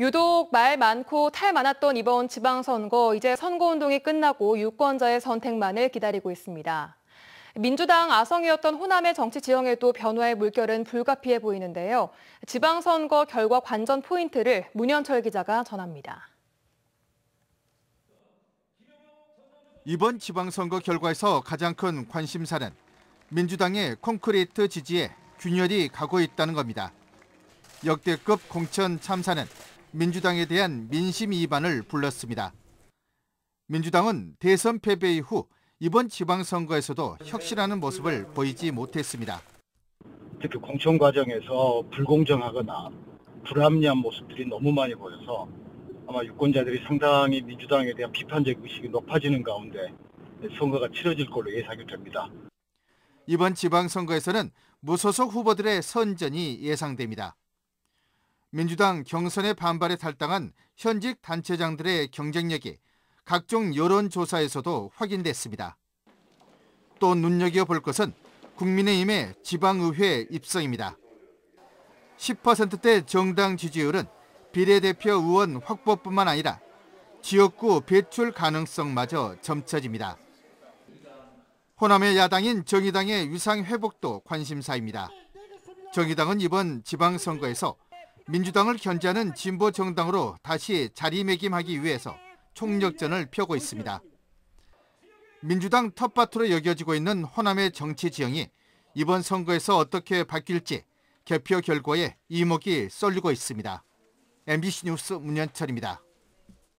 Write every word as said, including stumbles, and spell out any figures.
유독 말 많고 탈 많았던 이번 지방선거, 이제 선거운동이 끝나고 유권자의 선택만을 기다리고 있습니다. 민주당 아성이었던 호남의 정치 지형에도 변화의 물결은 불가피해 보이는데요. 지방선거 결과 관전 포인트를 문연철 기자가 전합니다. 이번 지방선거 결과에서 가장 큰 관심사는 민주당의 콘크리트 지지에 균열이 가고 있다는 겁니다. 역대급 공천 참사는 민주당에 대한 민심 이반을 불렀습니다. 민주당은 대선 패배 이후 이번 지방선거에서도 혁신하는 모습을 보이지 못했습니다. 특히 공천 과정에서 불공정하거나 불합리한 모습들이 너무 많이 보여서 아마 유권자들이 상당히 민주당에 대한 비판적 의식이 높아지는 가운데 선거가 치러질 걸로 예상이 됩니다. 이번 지방선거에서는 무소속 후보들의 선전이 예상됩니다. 민주당 경선의 반발에 탈당한 현직 단체장들의 경쟁력이 각종 여론조사에서도 확인됐습니다. 또 눈여겨볼 것은 국민의힘의 지방의회 입성입니다. 십 퍼센트대 정당 지지율은 비례대표 의원 확보뿐만 아니라 지역구 배출 가능성마저 점쳐집니다. 호남의 야당인 정의당의 위상 회복도 관심사입니다. 정의당은 이번 지방선거에서 민주당을 견제하는 진보 정당으로 다시 자리매김하기 위해서 총력전을 펴고 있습니다. 민주당 텃밭으로 여겨지고 있는 호남의 정치 지형이 이번 선거에서 어떻게 바뀔지 개표 결과에 이목이 쏠리고 있습니다. 엠비씨 뉴스 문연철입니다.